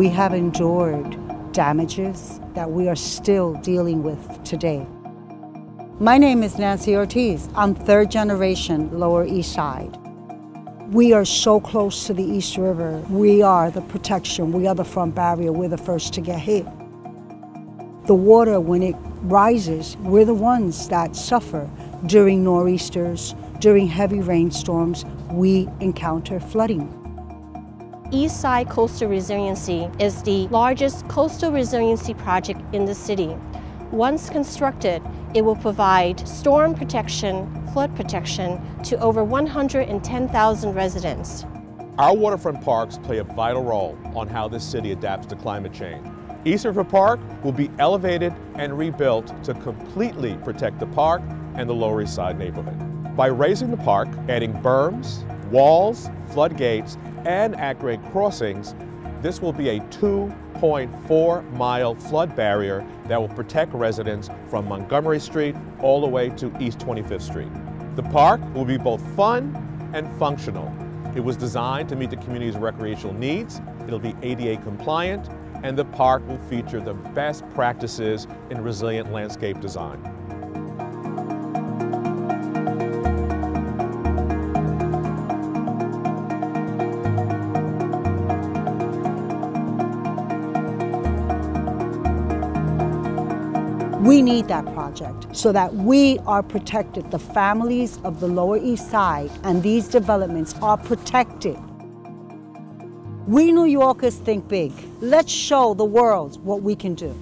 We have endured damages that we are still dealing with today. My name is Nancy Ortiz. I'm third generation Lower East Side. We are so close to the East River. We are the protection, we are the front barrier, we're the first to get hit. The water, when it rises, we're the ones that suffer. During nor'easters, during heavy rainstorms, we encounter flooding. East Side Coastal Resiliency is the largest coastal resiliency project in the city. Once constructed, it will provide storm protection, flood protection to over 110,000 residents. Our waterfront parks play a vital role on how this city adapts to climate change. East River Park will be elevated and rebuilt to completely protect the park and the Lower East Side neighborhood. By raising the park, adding berms, walls, floodgates, and at-grade crossings, this will be a 2.4-mile flood barrier that will protect residents from Montgomery Street all the way to East 25th Street. The park will be both fun and functional. It was designed to meet the community's recreational needs, it'll be ADA compliant, and the park will feature the best practices in resilient landscape design. We need that project so that we are protected. The families of the Lower East Side and these developments are protected. We New Yorkers think big. Let's show the world what we can do.